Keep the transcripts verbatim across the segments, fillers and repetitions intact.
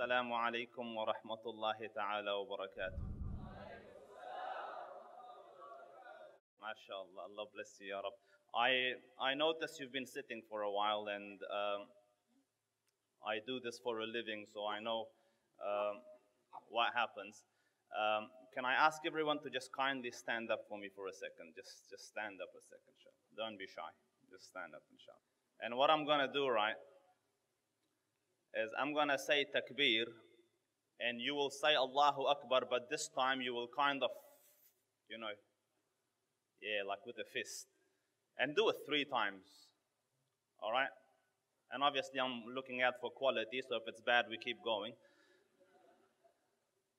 Assalamu alaikum wa rahmatullahi ta'ala wa barakatuh. MashaAllah, Allah bless you, Ya Rab. I, I notice you've been sitting for a while, and um, I do this for a living, so I know um, what happens. Um, can I ask everyone to just kindly stand up for me for a second? Just, just stand up a second, inshallah. Don't be shy. Just stand up, inshallah. And what I'm going to do, right, is I'm going to say takbir, and you will say Allahu Akbar, but this time you will kind of, you know, yeah, like with a fist. And do it three times, all right? And obviously I'm looking out for quality, so if it's bad, we keep going.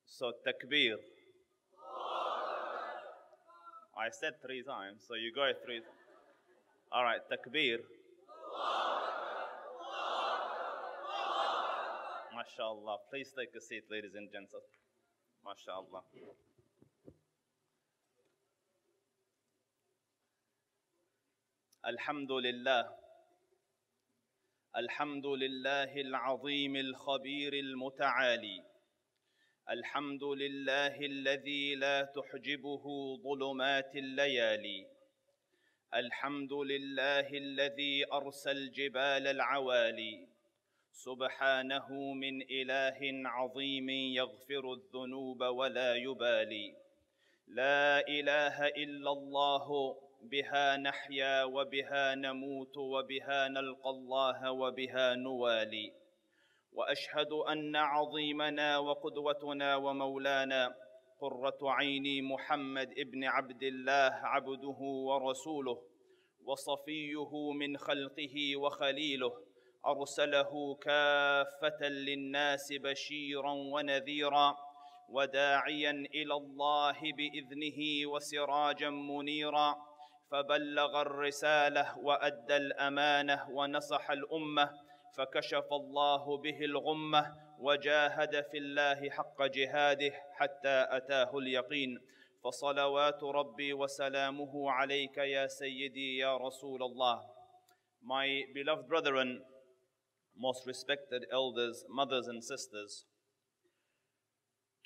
So takbir. I said three times, so you go three. All right, takbir. MashaAllah. Please take a seat, ladies and gents. MashaAllah. الحمد لله الحمد لله العظيم الخبير المتعالي الحمد لله الذي لا تحجبه ظلمات الليالي الحمد لله الذي أرسى الجبال العوالي سبحانه من إله عظيم يغفر الذنوب ولا يبالي لا إله إلا الله بها نحيا وبها نموت وبها نلقى الله وبها نوالي وأشهد أن عظيمنا وقدوتنا ومولانا قرة عيني محمد ابن عبد الله عبده ورسوله وصفيه من خلقه وخليله أرسله كافة للناس بشيرا ونذيرا وداعيا إلى الله بإذنه وسراجا منيرا فبلغ الرسالة وأدى الأمانة ونصح الأمة فكشف الله به الغمة وجاهد في الله حق جهاده حتى أتاه اليقين فصلوات ربي وسلامه عليك يا سيدي يا رسول الله. My beloved brethren, most respected elders, mothers and sisters,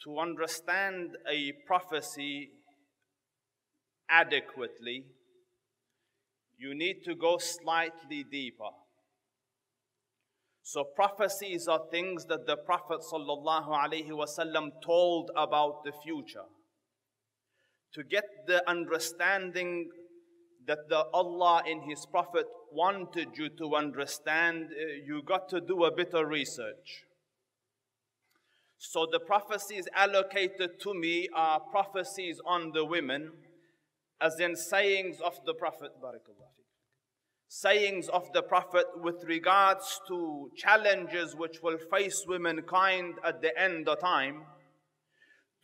to understand a prophecy adequately, you need to go slightly deeper. So prophecies are things that the Prophet ﷺ told about the future. To get the understanding that the Allah in His Prophet wanted you to understand, you got to do a bit of research. So the prophecies allocated to me are prophecies on the women, as in sayings of the Prophet, sayings of the Prophet with regards to challenges which will face womankind at the end of time.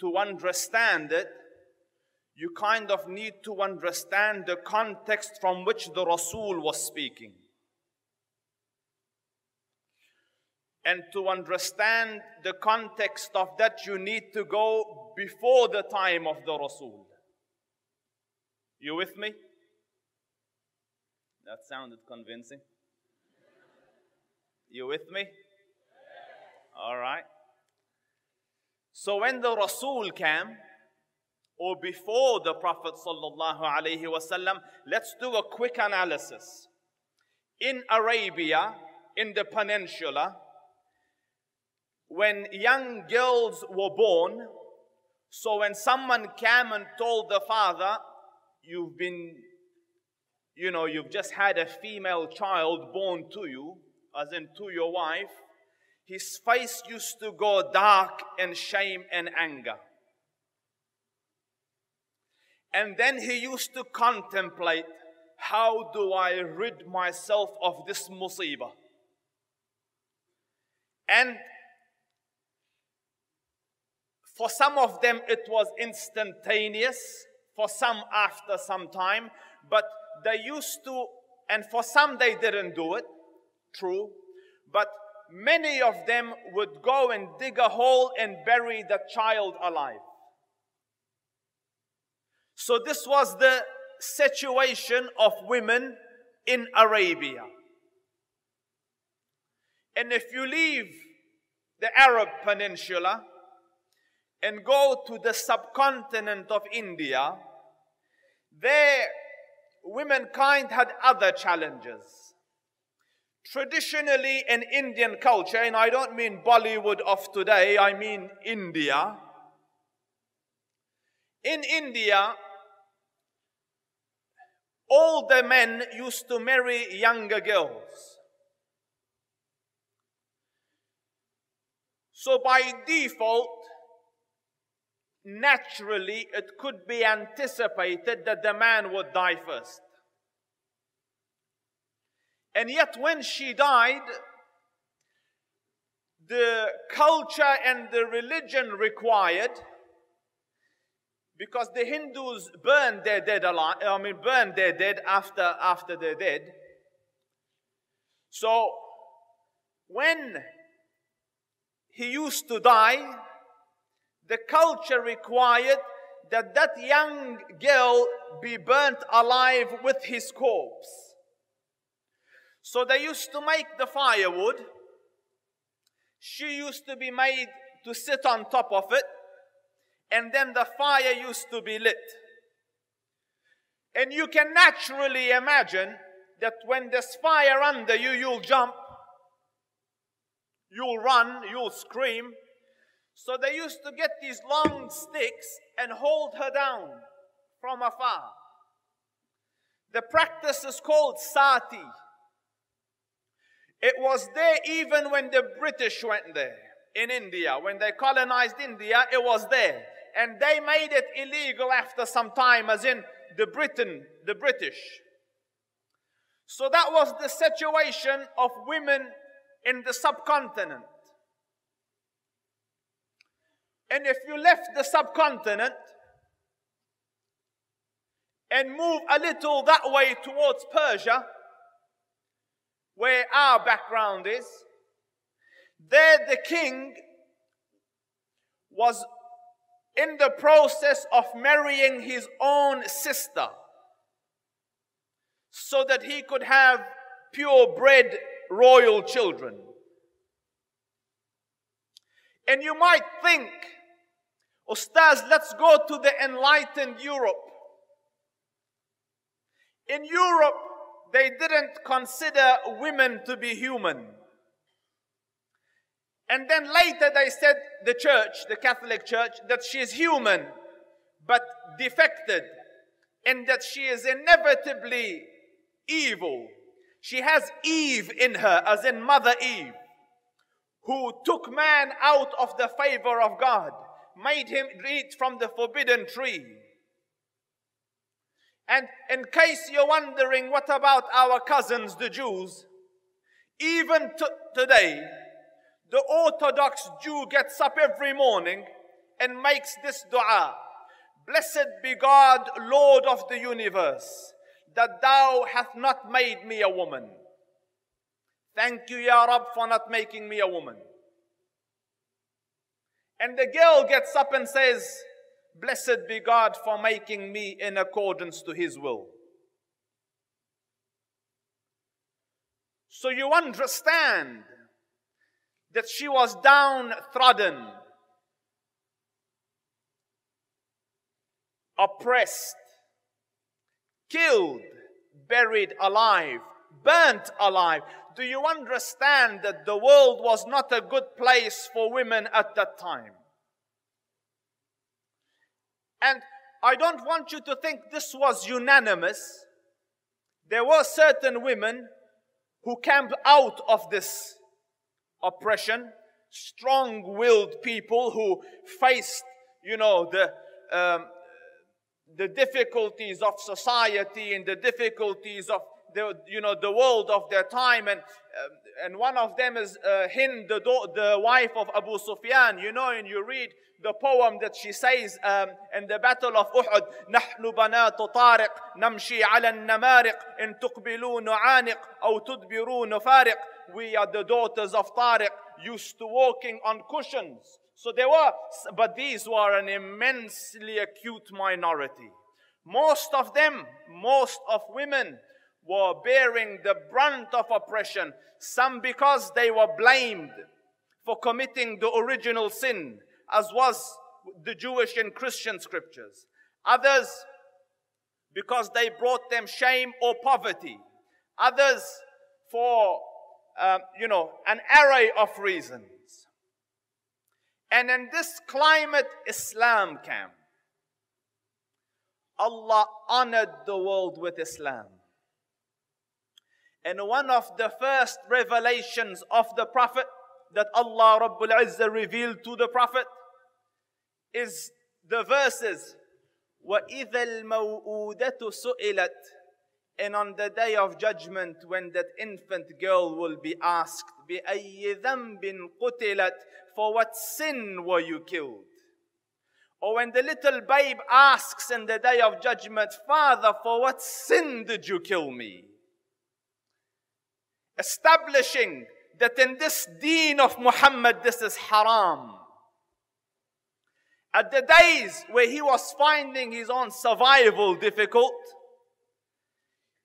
To understand it, you kind of need to understand the context from which the Rasul was speaking. And to understand the context of that, you need to go before the time of the Rasul. You with me? That sounded convincing. You with me? All right. So when the Rasul came, or before the Prophet ﷺ, let's do a quick analysis. In Arabia, in the peninsula, when young girls were born, so when someone came and told the father, you've been, you know, you've just had a female child born to you, as in to your wife, his face used to go dark in shame and anger. And then he used to contemplate, how do I rid myself of this musibah? And for some of them, it was instantaneous. For some, after some time, but they used to, and for some they didn't do it, true, but many of them would go and dig a hole and bury the child alive. So this was the situation of women in Arabia. And if you leave the Arab Peninsula, and go to the subcontinent of India, there womankind had other challenges. Traditionally, in Indian culture, and I don't mean Bollywood of today, I mean India. In India, older men used to marry younger girls. So by default, naturally, it could be anticipated that the man would die first. And yet when she died, the culture and the religion required, because the Hindus burned their dead alive, I mean burned their dead after, after they're dead. So when he used to die, the culture required that that young girl be burnt alive with his corpse. So they used to make the firewood. She used to be made to sit on top of it. And then the fire used to be lit. And you can naturally imagine that when there's fire under you, you'll jump, you'll run, you'll scream. So they used to get these long sticks and hold her down from afar. The practice is called sati. It was there even when the British went there. In India, when they colonized India, it was there. And they made it illegal after some time, as in the Britain, the British. So that was the situation of women in the subcontinent. And if you left the subcontinent and move a little that way towards Persia, where our background is, there the king was in the process of marrying his own sister so that he could have purebred royal children. And you might think, Ustaz, let's go to the enlightened Europe. In Europe, they didn't consider women to be human. And then later they said, the church, the Catholic Church, that she is human, but defected, and that she is inevitably evil. She has Eve in her, as in Mother Eve, who took man out of the favor of God, made him eat from the forbidden tree. And in case you're wondering, what about our cousins, the Jews? Even today, the Orthodox Jew gets up every morning and makes this dua. Blessed be God, Lord of the universe, that thou hast not made me a woman. Thank you, Ya Rab, for not making me a woman. And the girl gets up and says, blessed be God for making me in accordance to his will. So you understand that she was downtrodden, oppressed, killed, buried alive, burnt alive. Do you understand that the world was not a good place for women at that time? And I don't want you to think this was unanimous. There were certain women who came out of this oppression, strong-willed people who faced, you know, the, um, the difficulties of society and the difficulties of, the, you know, the world of their time. And, uh, and one of them is uh, Hind, the, the wife of Abu Sufyan, you know, and you read the poem that she says um, in the Battle of Uhud, نحن بنات طارق نمشي على النمارق إن تقبلون عانق أو تدبرون فارق. We are the daughters of Tariq, used to walking on cushions. So there were, but these were an immensely acute minority. Most of them, most of women, were bearing the brunt of oppression. Some because they were blamed for committing the original sin, as was the Jewish and Christian scriptures. Others, because they brought them shame or poverty. Others, for, um, you know, an array of reasons. And in this climate Islam camp, Allah honored the world with Islam. And one of the first revelations of the Prophet that Allah Rabbul Izzah revealed to the Prophet is the verses, وَإِذَا الْمَوْءُودَةُ سُئِلَتْ. And on the day of judgment, when that infant girl will be asked, بِأَيِّ ذَنْبٍ قُتِلَتْ, for what sin were you killed? Or when the little babe asks in the day of judgment, Father, for what sin did you kill me? Establishing that in this deen of Muhammad, this is haram. At the days where he was finding his own survival difficult,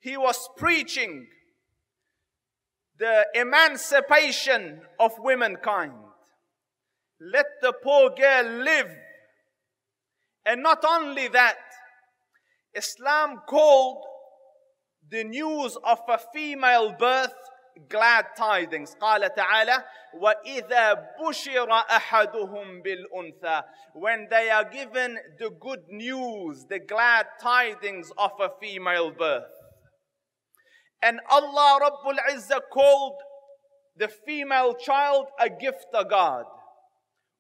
he was preaching the emancipation of womankind. Let the poor girl live. And not only that, Islam called the news of a female birth glad tidings. قال تعالى وَإِذَا بُشِرَ أَحَدُهُمْ بِالْأُنْثَى. When they are given the good news, the glad tidings of a female birth. And Allah Rabbul Izzah called the female child a gift of God.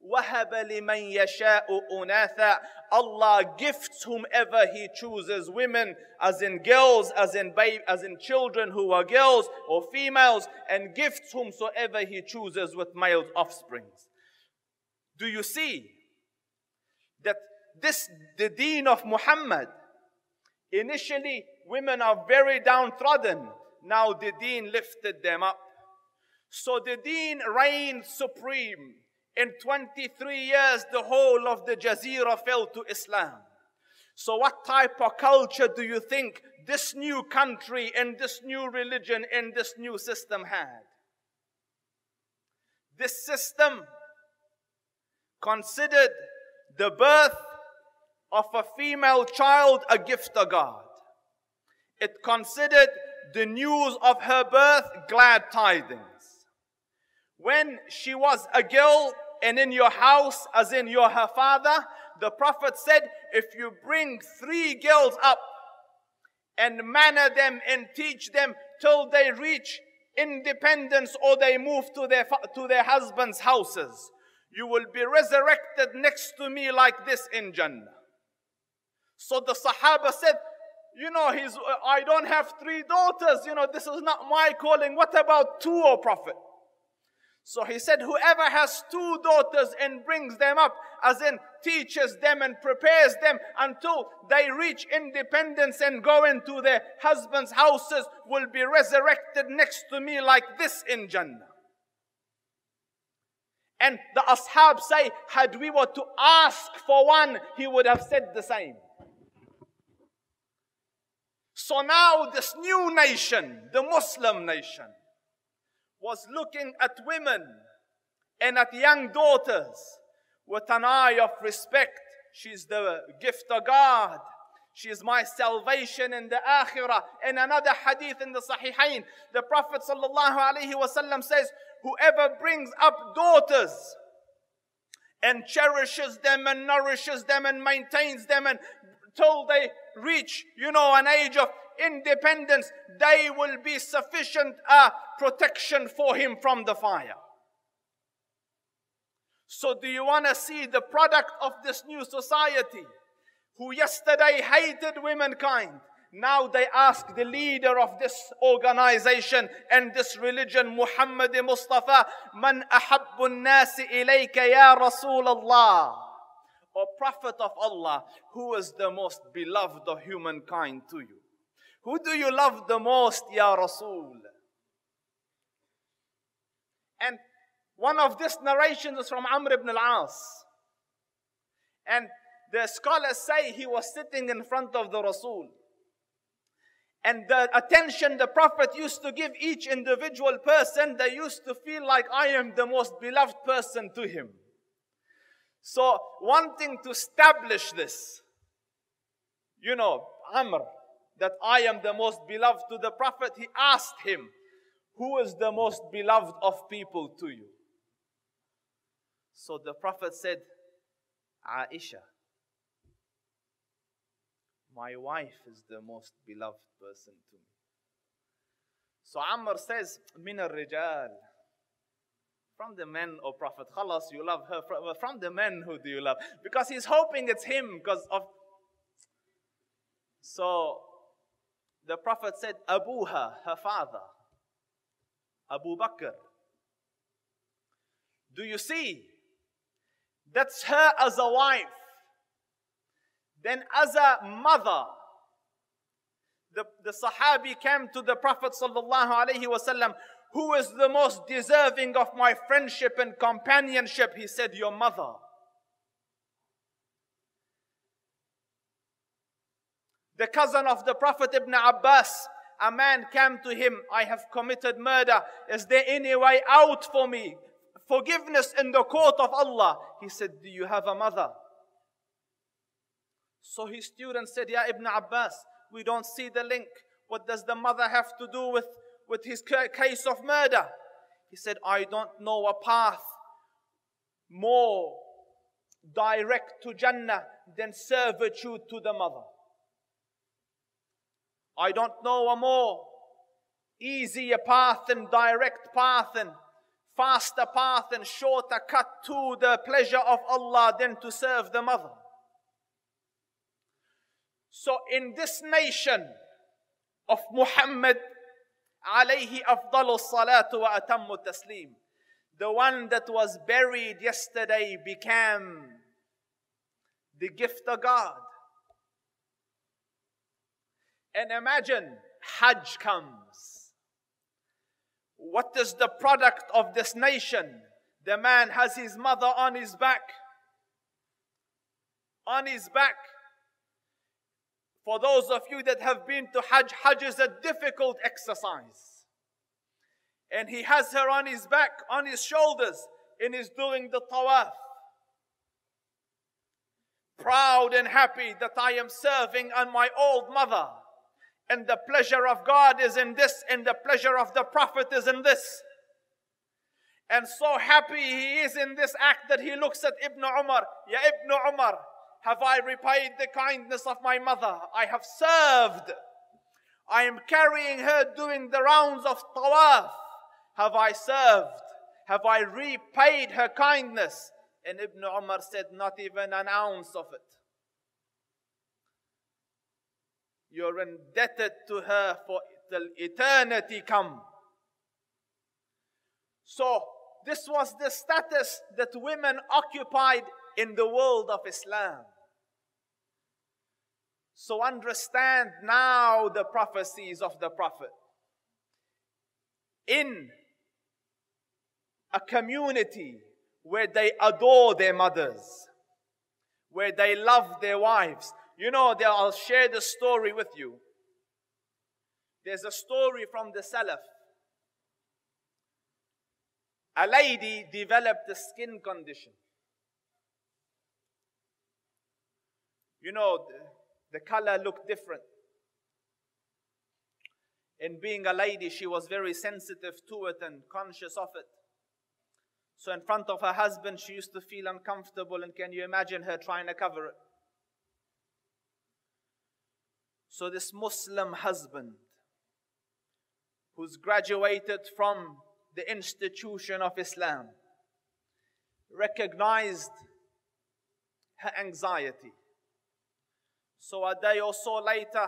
وَهَبَ لِمَنْ يَشَاءُ أُنَاثًا. Allah gifts whomever He chooses, women as in girls, as in babe, as in children who are girls or females, and gifts whomsoever He chooses with male offsprings. Do you see that this, the deen of Muhammad? Initially, women are very downtrodden. Now the deen lifted them up. So the deen reigned supreme. In twenty-three years, the whole of the Jazeera fell to Islam. So what type of culture do you think this new country and this new religion and this new system had? This system considered the birth of a female child a gift of God. It considered the news of her birth glad tidings. When she was a girl, and in your house, as in your her father, the Prophet said, if you bring three girls up and manner them and teach them till they reach independence or they move to their, to their husbands' houses, you will be resurrected next to me like this in Jannah. So the Sahaba said, you know, he's, I don't have three daughters, you know, this is not my calling. What about two, O Prophet? So he said, whoever has two daughters and brings them up, as in teaches them and prepares them until they reach independence and go into their husbands' houses, will be resurrected next to me like this in Jannah. And the Ashab say, had we were to ask for one, he would have said the same. So now this new nation, the Muslim nation, was looking at women and at young daughters with an eye of respect. She's the gift of God. She's my salvation in the akhirah. In another hadith in the Sahihain, the Prophet ﷺ says, whoever brings up daughters and cherishes them and nourishes them and maintains them until they reach, you know, an age of independence, they will be sufficient uh, protection for him from the fire. So do you want to see the product of this new society, who yesterday hated womankind? Now they ask the leader of this organization and this religion, Muhammad Mustafa, Man ahabbu an-nasi ilayka ya Rasulallah, O Prophet of Allah, who is the most beloved of humankind to you? Who do you love the most, Ya Rasul? And one of these narrations is from Amr ibn al-As. And the scholars say he was sitting in front of the Rasul. and the attention the Prophet used to give each individual person, they used to feel like, I am the most beloved person to him. So wanting to establish this, you know, Amr, that I am the most beloved to the Prophet, he asked him, who is the most beloved of people to you? So the Prophet said, Aisha. My wife is the most beloved person to me. So Amr says, Min al-Rijal. From the men, O Prophet, khalas, you love her. From the men, who do you love? Because he's hoping it's him because of... So the Prophet said, Abuha, her father. Abu Bakr. Do you see? That's her as a wife. Then as a mother, the, the Sahabi came to the Prophet ﷺ, who is the most deserving of my friendship and companionship? He said, your mother. The cousin of the Prophet Ibn Abbas, a man came to him, I have committed murder. Is there any way out for me? Forgiveness in the court of Allah. He said, do you have a mother? So his student said, Ya Ibn Abbas, we don't see the link. What does the mother have to do with, with his case of murder? He said, I don't know a path more direct to Jannah than servitude to the mother. I don't know a more easier path and direct path and faster path and shorter cut to the pleasure of Allah than to serve the mother. So in this nation of Muhammad, alayhi afdalu salatu wa atammu taslim, the one that was buried yesterday became the gift of God. And imagine, Hajj comes. What is the product of this nation? The man has his mother on his back. On his back. For those of you that have been to Hajj, Hajj is a difficult exercise. And he has her on his back, on his shoulders, and is doing the tawaf. Proud and happy that I am serving on my old mother. And the pleasure of God is in this, and the pleasure of the Prophet is in this. And so happy he is in this act that he looks at Ibn Umar. Ya Ibn Umar, have I repaid the kindness of my mother? I have served. I am carrying her doing the rounds of tawaf. Have I served? Have I repaid her kindness? And Ibn Umar said, not even an ounce of it. You're indebted to her for till eternity come. So this was the status that women occupied in the world of Islam. So understand now the prophecies of the Prophet. In a community where they adore their mothers, where they love their wives. You know, I'll share the story with you. There's a story from the Salaf. A lady developed a skin condition. You know, the, the color looked different. And being a lady, she was very sensitive to it and conscious of it. So in front of her husband, she used to feel uncomfortable. And can you imagine her trying to cover it? So this Muslim husband, who's graduated from the institution of Islam, recognized her anxiety. So a day or so later,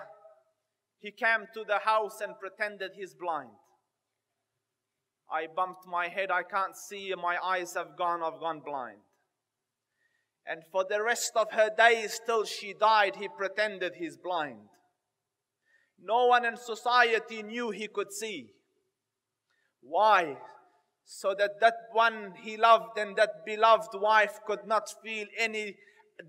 he came to the house and pretended he's blind. I bumped my head, I can't see, my eyes have gone, I've gone blind. And for the rest of her days, till she died, he pretended he's blind. No one in society knew he could see. Why? So that that one he loved and that beloved wife could not feel any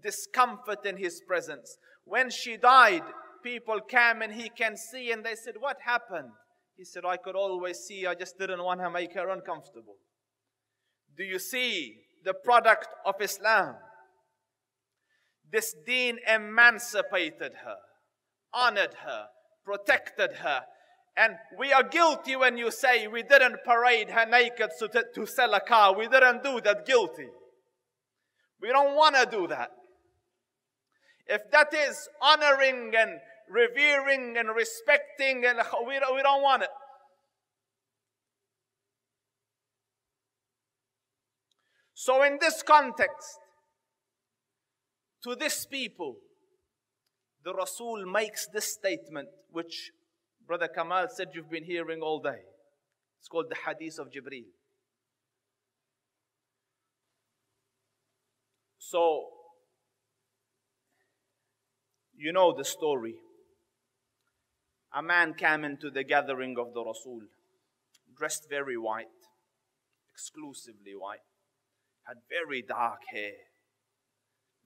discomfort in his presence. When she died, people came and he can see, and they said, what happened? He said, I could always see. I just didn't want to make her uncomfortable. Do you see the product of Islam? This deen emancipated her, honored her, protected her. And we are guilty when you say we didn't parade her naked to sell a car. We didn't do that, guilty. We don't want to do that. If that is honoring and revering and respecting, and we don't, we don't want it. So in this context, to this people, the Rasul makes this statement, which Brother Kamal said you've been hearing all day. It's called the Hadith of Jibreel. So, you know the story. A man came into the gathering of the Rasul, dressed very white, exclusively white, had very dark hair,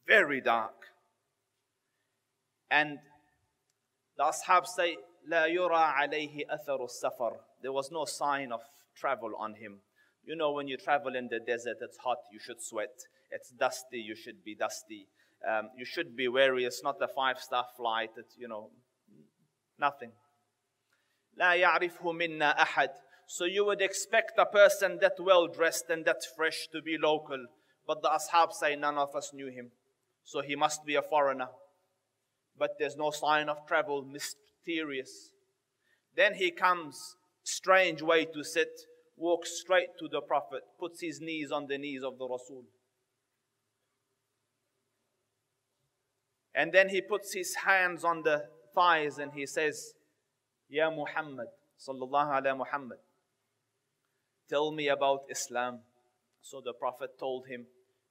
very dark. And the Ashab say, La yura alayhi atharu safar. There was no sign of travel on him. You know, when you travel in the desert, it's hot, you should sweat. It's dusty, you should be dusty. Um, you should be wary. It's not a five-star flight. It's, you know, nothing. La ya'rifhu minna ahad. So you would expect a person that well-dressed and that fresh to be local. But the Ashab say none of us knew him. So he must be a foreigner. But there's no sign of travel, mysterious. Then he comes, strange way to sit, walks straight to the Prophet, puts his knees on the knees of the Rasul. And then he puts his hands on the thighs and he says, Ya Muhammad, sallallahu ala Muhammad, tell me about Islam. So the Prophet told him.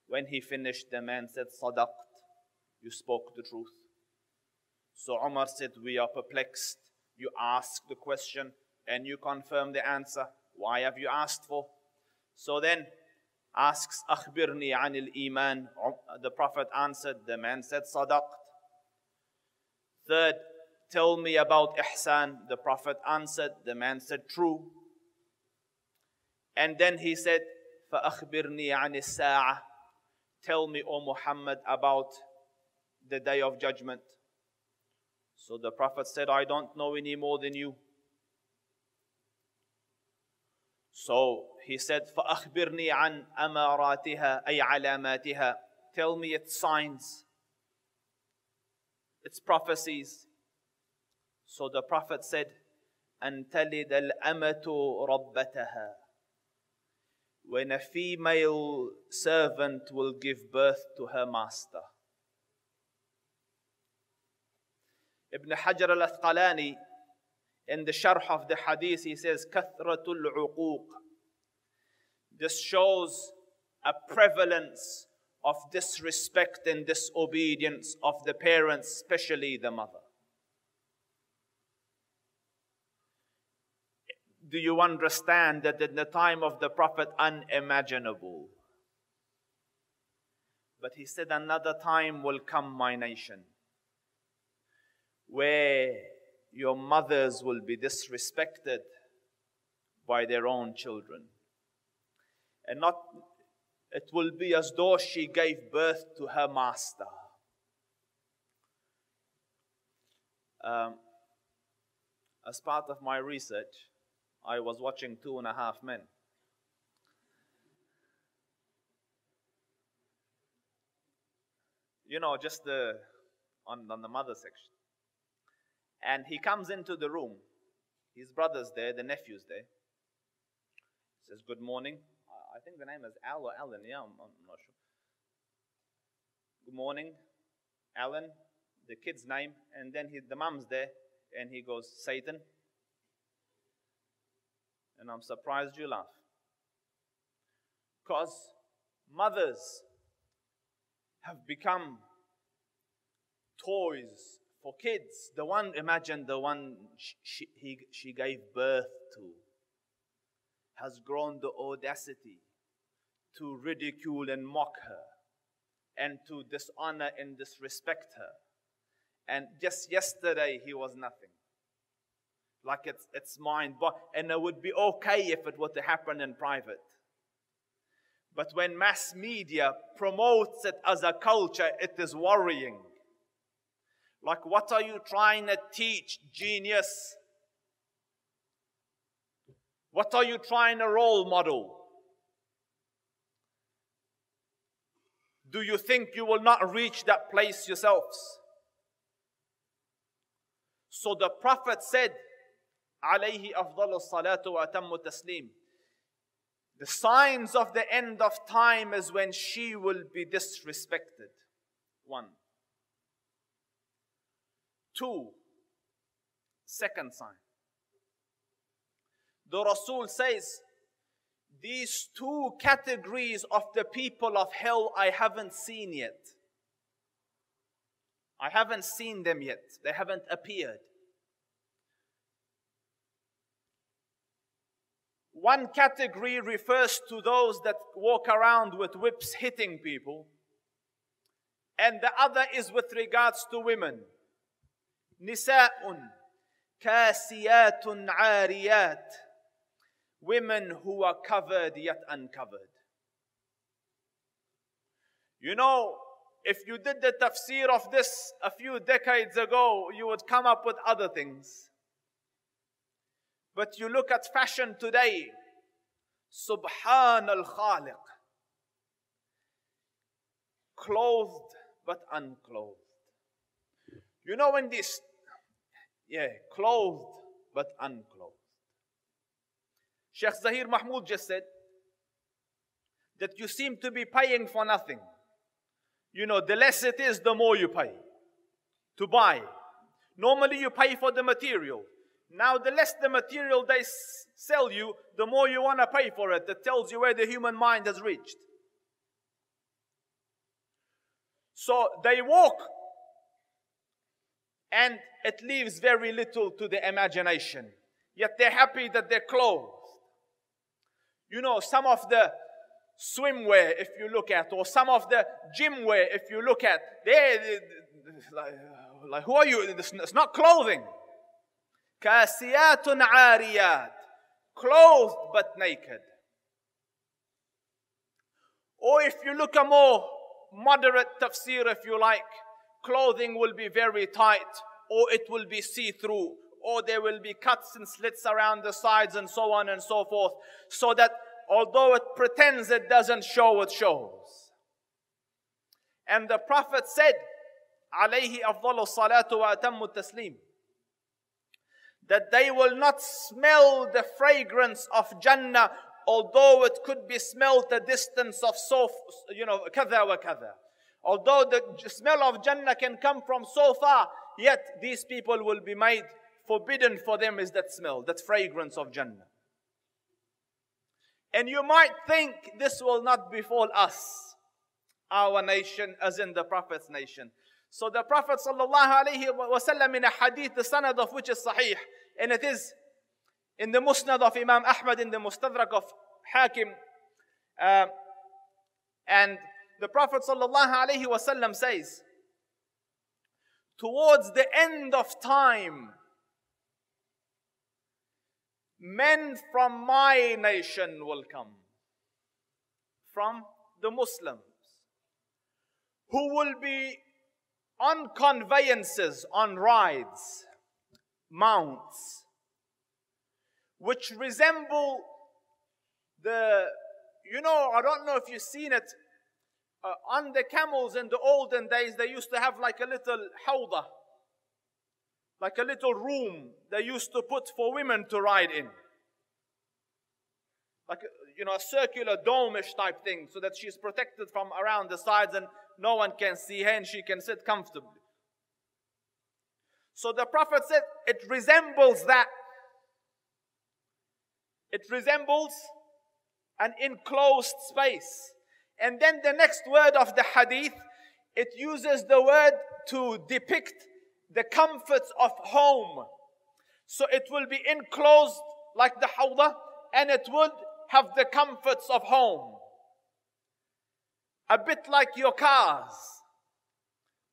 When he finished, the man said, Sadaqt, you spoke the truth. So Umar said, we are perplexed. You ask the question and you confirm the answer. Why have you asked for? So then asks, Akhbirni anil iman. The Prophet answered, the man said, Sadaqt. Third, tell me about ihsan. The Prophet answered, the man said, true. And then he said, فَأَخْبِرْنِي عَنِ السَّاعَةِ. Tell me, O Muhammad, about the Day of Judgment. So the Prophet said, I don't know any more than you. So he said, فَأَخْبِرْنِي عَنْ أَمَارَاتِهَا أَيْ عَلَامَاتِهَا. Tell me its signs, its prophecies. So the Prophet said, أَنْ تَلِدَ الْأَمَةُ رَبَّتَهَا. When a female servant will give birth to her master. Ibn Hajar al-Asqalani, in the sharh of the hadith, he says, Kathratul uquq. This shows a prevalence of disrespect and disobedience of the parents, especially the mother. Do you understand that in the time of the Prophet, unimaginable? But he said, another time will come, my nation, where your mothers will be disrespected by their own children. And not, it will be as though she gave birth to her master. Um, as part of my research, I was watching Two and a Half Men. You know, just the, on, on the mother section. And he comes into the room. His brother's there, the nephew's there. Says, good morning. I think the name is Al or Alan. Yeah, I'm, I'm not sure. Good morning, Alan, the kid's name. And then he, the mom's there. And he goes, Satan. And I'm surprised you laugh. Because mothers have become toys for kids. The one, imagine the one she, she, he, she gave birth to has grown the audacity to ridicule and mock her and to dishonor and disrespect her. And just yesterday, he was nothing. Like it's, it's mind. But, and it would be okay if it were to happen in private. But when mass media promotes it as a culture, it is worrying. Like, what are you trying to teach, genius? What are you trying to role model? Do you think you will not reach that place yourselves? So the Prophet said, alayhi afdalu salatu wa atammu taslim, the signs of the end of time is when she will be disrespected. One. Two. Second sign. The Rasul says, these two categories of the people of hell I haven't seen yet. I haven't seen them yet. They haven't appeared. One category refers to those that walk around with whips hitting people. And the other is with regards to women. Nisa'un, kasiyatun ariyat. Women who are covered yet uncovered. You know, if you did the tafsir of this a few decades ago, you would come up with other things. But you look at fashion today. Subhan al-Khaliq. Clothed but unclothed. You know when this, yeah, clothed but unclothed. Sheikh Zahir Mahmoud just said that you seem to be paying for nothing. You know, the less it is, the more you pay to buy. Normally you pay for the material. Now the less the material they sell you, the more you want to pay for it. That tells you where the human mind has reached. So they walk and it leaves very little to the imagination. Yet they're happy that they're clothed. You know, some of the swimwear, if you look at, or some of the gym wear, if you look at, they, they, they like, like, who are you? It's, it's not clothing. Kasiyatun ariyat, clothed but naked. Or if you look a more moderate tafsir, if you like, clothing will be very tight, or it will be see-through, or there will be cuts and slits around the sides and so on and so forth, so that although it pretends it doesn't show, it shows. And the Prophet said, alayhi afdalu salatu wa atammu taslim, that they will not smell the fragrance of Jannah, although it could be smelled a distance of so, you know, kada wa kada. Although the smell of Jannah can come from so far, yet these people will be made forbidden for them is that smell, that fragrance of Jannah. And you might think this will not befall us, our nation, as in the Prophet's nation. So the Prophet sallallahu alaihi wasallam in a hadith, the sanad of which is sahih, and it is in the musnad of Imam Ahmad, in the mustadrak of Hakim, uh, and the Prophet sallallahu alaihi wasallam says, towards the end of time, men from my nation will come, from the Muslims, who will be on conveyances, on rides, mounts, which resemble the, you know, I don't know if you've seen it, uh, on the camels in the olden days, they used to have like a little hawdah, like a little room they used to put for women to ride in. Like, you know, a circular dome-ish type thing so that she's protected from around the sides and no one can see her and she can sit comfortably. So the Prophet said, it resembles that. It resembles an enclosed space. And then the next word of the hadith, it uses the word to depict the comforts of home. So it will be enclosed like the hawdah, and it would have the comforts of home. A bit like your cars.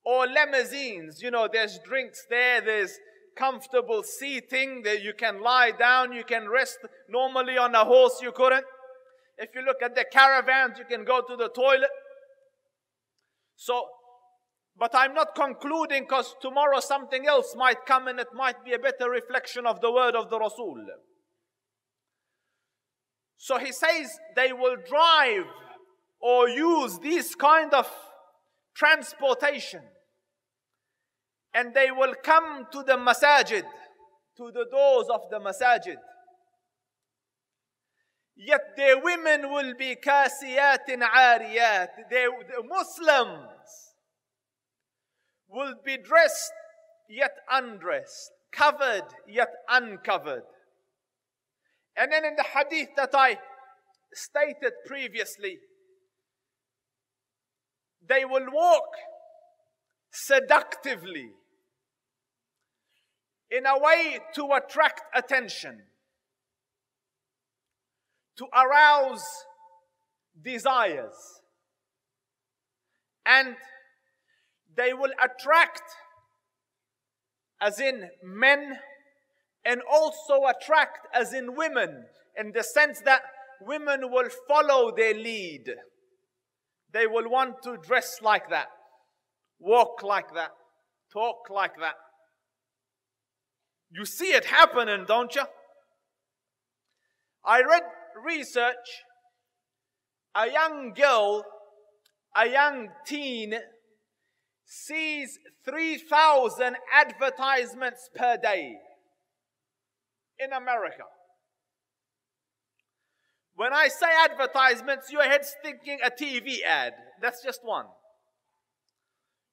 or limousines. You know, there's drinks there, there's comfortable seating, there you can lie down, you can rest. Normally on a horse you couldn't. If you look at the caravans, you can go to the toilet. So, but I'm not concluding, because tomorrow something else might come and it might be a better reflection of the word of the Rasul. So he says they will drive or use these kind of transportation, and they will come to the masajid, to the doors of the masajid. Yet their women will be kasiyatin ariyat. The Muslims will be dressed yet undressed, covered yet uncovered. And then in the hadith that I stated previously, they will walk seductively in a way to attract attention, to arouse desires, and they will attract, as in men, and also attract as in women, in the sense that women will follow their lead. They will want to dress like that, walk like that, talk like that. You see it happening, don't you? I read research. A young girl, a young teen, sees three thousand advertisements per day in America. When I say advertisements, your head's thinking a T V ad. That's just one.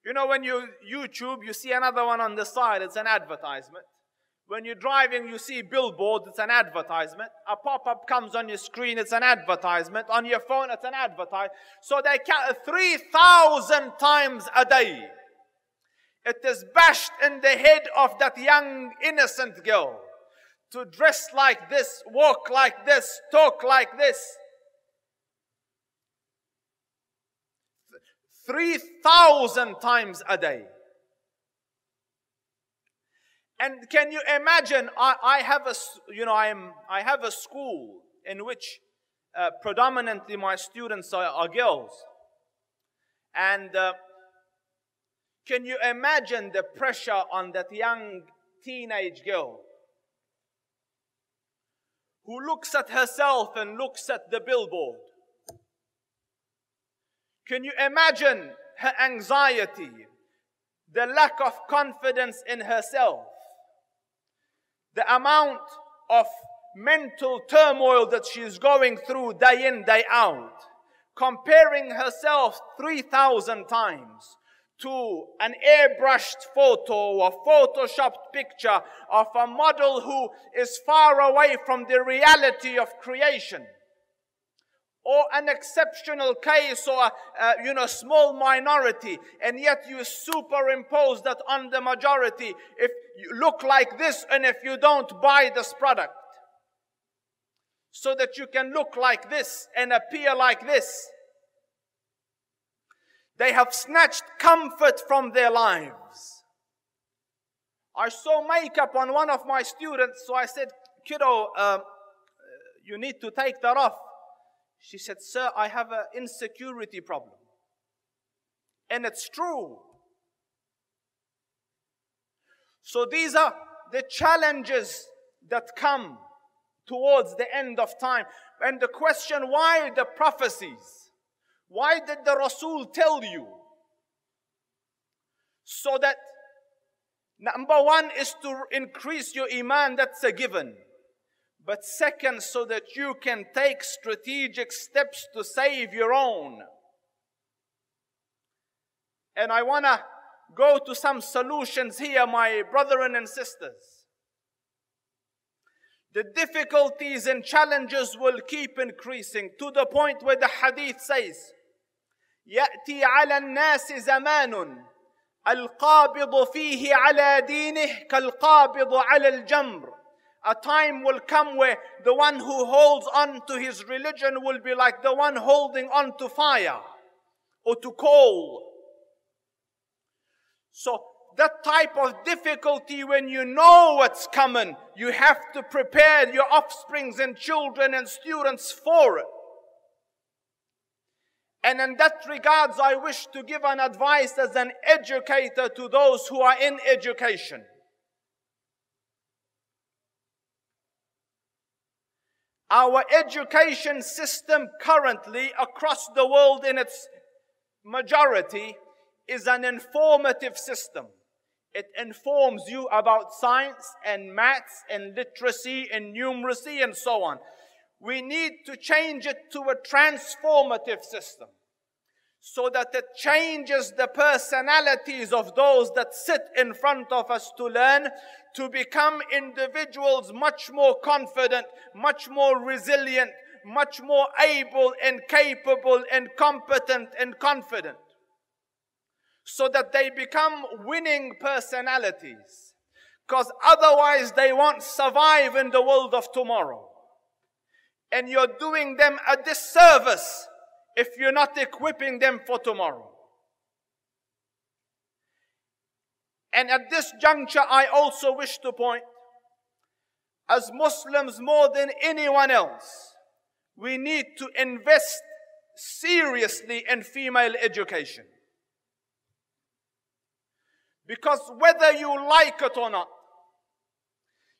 You know, when you YouTube, you see another one on the side. It's an advertisement. When you're driving, you see billboards. It's an advertisement. A pop-up comes on your screen. It's an advertisement. On your phone, it's an advertisement. So they count three thousand times a day. It is bashed in the head of that young, innocent girl to dress like this, walk like this, talk like this. three thousand times a day. And can you imagine, I, I have a, you know, I am, I have a school in which uh, predominantly my students are, are girls. And uh, can you imagine the pressure on that young teenage girl who looks at herself and looks at the billboard? Can you imagine her anxiety, the lack of confidence in herself, the amount of mental turmoil that she is going through day in, day out, comparing herself three thousand times to an aibrushed photo or photoshopped picture of a model who is far away from the reality of creation, or an exceptional case, or uh, you know, small minority, and yet you superimpose that on the majority. If you look like this, and if you don't, buy this product so that you can look like this and appear like this. They have snatched comfort from their lives. I saw makeup on one of my students, so I said, "Kiddo, uh, you need to take that off." She said, "Sir, I have an insecurity problem." And it's true. So these are the challenges that come towards the end of time. And the question, why the prophecies? Why did the Rasul tell you? So that number one is to increase your iman, that's a given. But second, so that you can take strategic steps to save your own. And I want to go to some solutions here, my brethren and sisters. The difficulties and challenges will keep increasing to the point where the hadith says, يأتي على الناس زمان القابض فيه على دينه كالقابض على الجمر. A time will come where the one who holds on to his religion will be like the one holding on to fire or to coal. So that type of difficulty, when you know what's coming, you have to prepare your offsprings and children and students for it. And in that regards, I wish to give an advice as an educator to those who are in education. Our education system currently across the world in its majority is an informative system. It informs you about science and maths and literacy and numeracy and so on. We need to change it to a transformative system so that it changes the personalities of those that sit in front of us to learn, to become individuals much more confident, much more resilient, much more able and capable and competent and confident, so that they become winning personalities. Because otherwise they won't survive in the world of tomorrow. And you're doing them a disservice if you're not equipping them for tomorrow. And at this juncture, I also wish to point, as Muslims more than anyone else, we need to invest seriously in female education. Because whether you like it or not,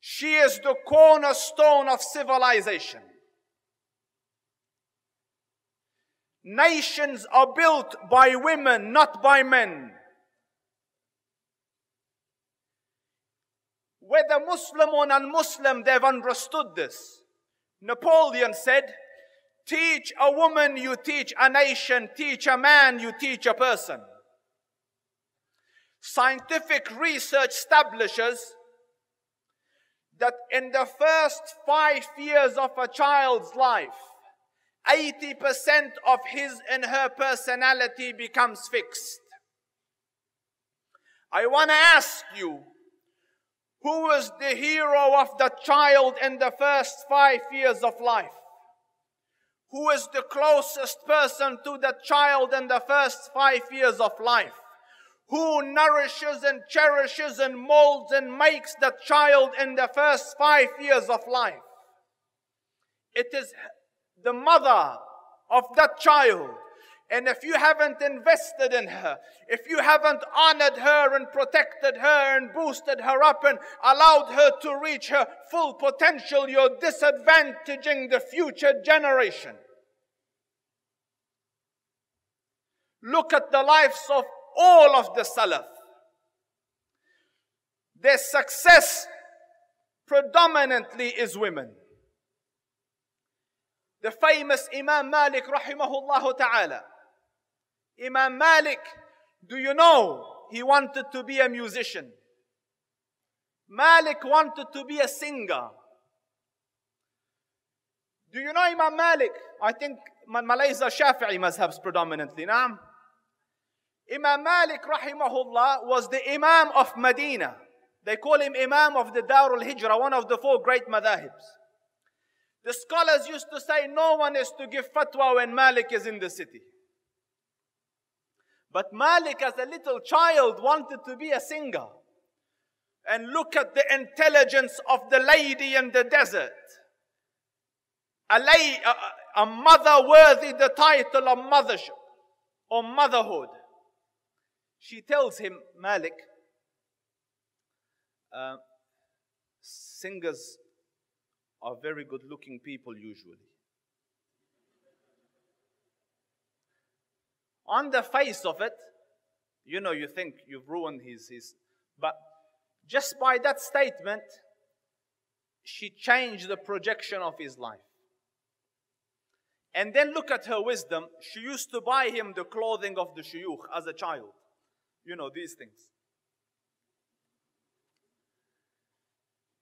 she is the cornerstone of civilization. Nations are built by women, not by men. Whether Muslim or non-Muslim, they've understood this. Napoleon said, teach a woman, you teach a nation. Teach a man, you teach a person. Scientific research establishes that in the first five years of a child's life, eighty percent of his and her personality becomes fixed. I want to ask you, who was the hero of the child in the first five years of life? Who is the closest person to the child in the first five years of life? Who nourishes and cherishes and molds and makes the child in the first five years of life? It is the mother of that child. And if you haven't invested in her, if you haven't honored her and protected her and boosted her up and allowed her to reach her full potential, you're disadvantaging the future generation. Look at the lives of all of the Salaf. Their success predominantly is women. The famous Imam Malik rahimahullah ta'ala. Imam Malik, do you know, he wanted to be a musician. Malik wanted to be a singer. Do you know Imam Malik? I think Malays are Shafi'i mazhabs predominantly. Naam. Imam Malik rahimahullah was the Imam of Medina. They call him Imam of the Darul Hijra, one of the four great madhahibs. The scholars used to say no one is to give fatwa when Malik is in the city. But Malik as a little child wanted to be a singer. And look at the intelligence of the lady in the desert. A, lay, a, a mother worthy the title of mothership or motherhood. She tells him, Malik, uh, singers are very good-looking people usually. On the face of it, you know, you think you've ruined his... his but just by that statement, she changed the projection of his life. And then look at her wisdom. She used to buy him the clothing of the shuyukh as a child. You know, these things.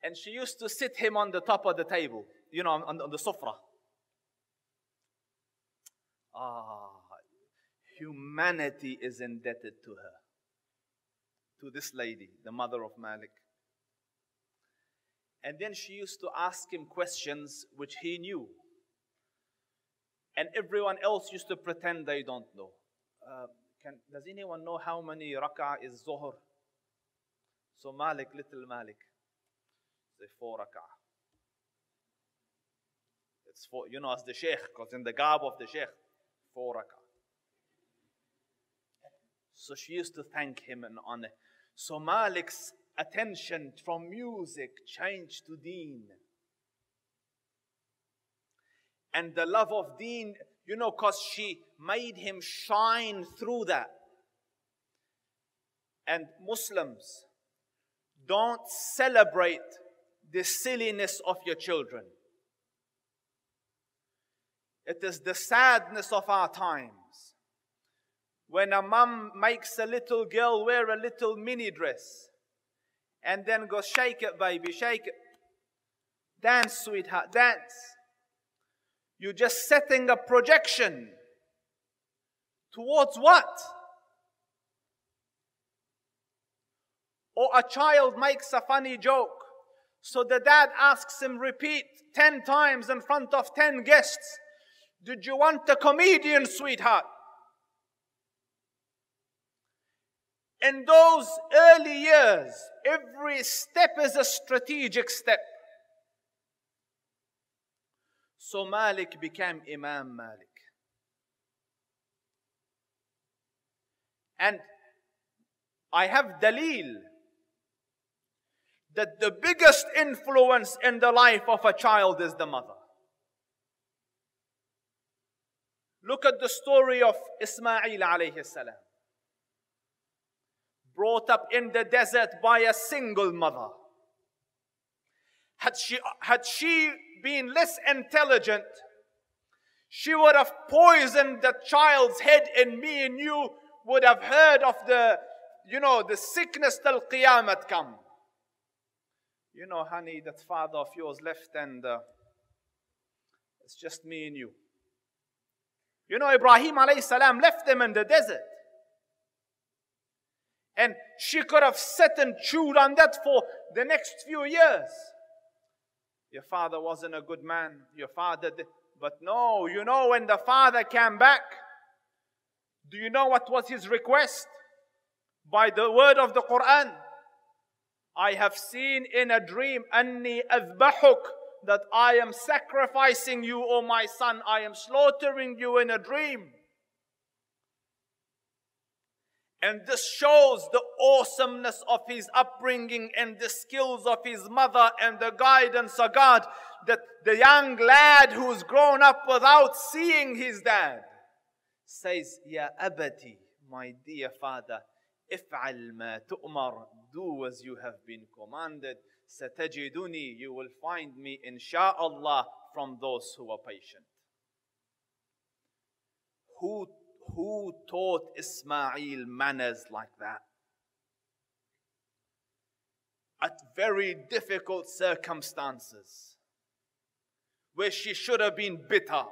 And she used to sit him on the top of the table, you know, on, on the sufra. Ah, humanity is indebted to her, to this lady, the mother of Malik. And then she used to ask him questions which he knew. And everyone else used to pretend they don't know. Uh, Can, does anyone know how many rak'ah is Zuhr? So Malik, little Malik, say four rak'ah. It's four, you know, as the Sheikh, because in the garb of the Sheikh, four rak'ah. So she used to thank him and honor. So Malik's attention from music changed to deen. And the love of deen, you know, because she made him shine through that. And Muslims, don't celebrate the silliness of your children. It is the sadness of our times. When a mum makes a little girl wear a little mini dress and then goes, shake it, baby, shake it. Dance, sweetheart, dance. You're just setting a projection towards what? Or a child makes a funny joke. So the dad asks him, repeat ten times in front of ten guests. Did you want a comedian, sweetheart? In those early years, every step is a strategic step. So Malik became Imam Malik. And I have dalil that the biggest influence in the life of a child is the mother. Look at the story of Ismail alayhi salam. Brought up in the desert by a single mother. Had she, had she been less intelligent, she would have poisoned the child's head, and me and you would have heard of the, you know, the sickness till Qiyamah come. You know, honey, that father of yours left, and uh, it's just me and you. You know, Ibrahim alayhi salam left them in the desert. And she could have sat and chewed on that for the next few years. Your father wasn't a good man. Your father did. But no, you know, when the father came back, do you know what was his request? By the word of the Quran, I have seen in a dream, Anni azbahuk, that I am sacrificing you, O my son. I am slaughtering you in a dream. And this shows the awesomeness of his upbringing and the skills of his mother and the guidance of God, that the young lad who's grown up without seeing his dad says, Ya abati, my dear father, if'al ma tu'mar, do as you have been commanded, satajiduni, you will find me, insha'Allah, from those who are patient. Who Who taught Ismail manners like that? At very difficult circumstances, where she should have been bitter,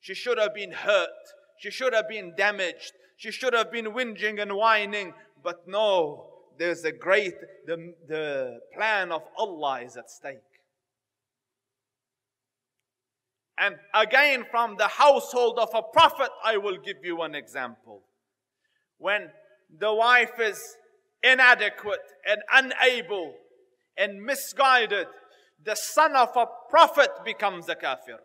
she should have been hurt, she should have been damaged, she should have been whinging and whining, but no, there's a great, the, the plan of Allah is at stake. And again, from the household of a prophet, I will give you an example. When the wife is inadequate and unable and misguided, the son of a prophet becomes a kafir.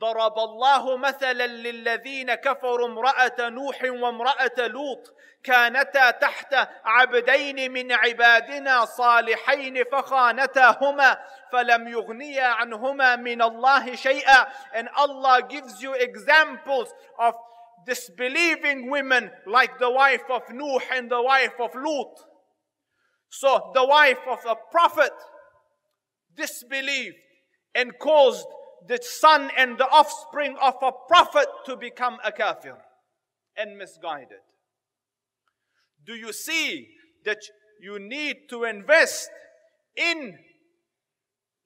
ضرب الله مثلا للذين كفروا امرأة نوح وامرأة لوط كانتا تحت عبدين من عبادنا صالحين فخانتاهما فلم يغنيا عنهما من الله شيئا. And Allah gives you examples of disbelieving women like the wife of Nuh and the wife of Lut. So the wife of a prophet disbelieved and caused the son and the offspring of a prophet to become a kafir and misguided. Do you see that you need to invest in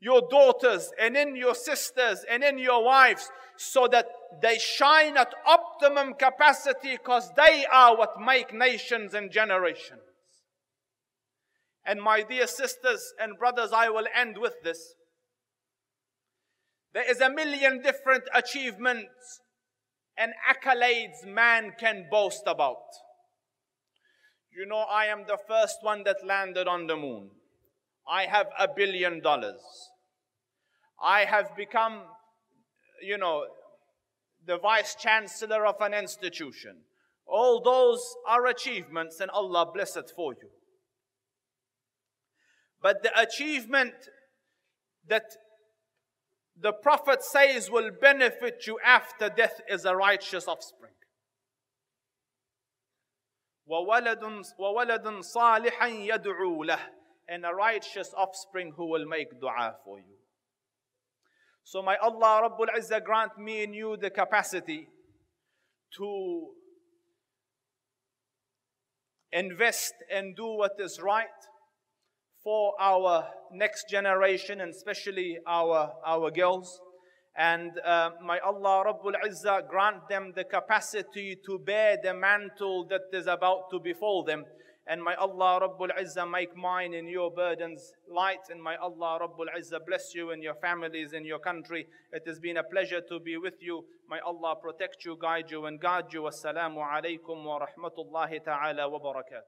your daughters and in your sisters and in your wives so that they shine at optimum capacity, because they are what make nations and generations? And my dear sisters and brothers, I will end with this. There is a million different achievements and accolades man can boast about. You know, I am the first one that landed on the moon. I have a billion dollars. I have become, you know, the vice chancellor of an institution. All those are achievements, and Allah bless it for you. But the achievement that the Prophet says will benefit you after death is a righteous offspring. وَوَلَدٌ صَالِحًا يَدْعُو لَهُ, and a righteous offspring who will make dua for you. So may Allah Rabbul Izzah grant me and you the capacity to invest and do what is right for our next generation, and especially our, our girls. And uh, may Allah Rabbul Izzah grant them the capacity to bear the mantle that is about to befall them. And may Allah Rabbul Izzah make mine and your burdens light. And may Allah Rabbul Izzah bless you and your families and your country. It has been a pleasure to be with you. May Allah protect you, guide you, and guard you. Wassalamu alaikum wa rahmatullahi ta'ala wa barakatuh.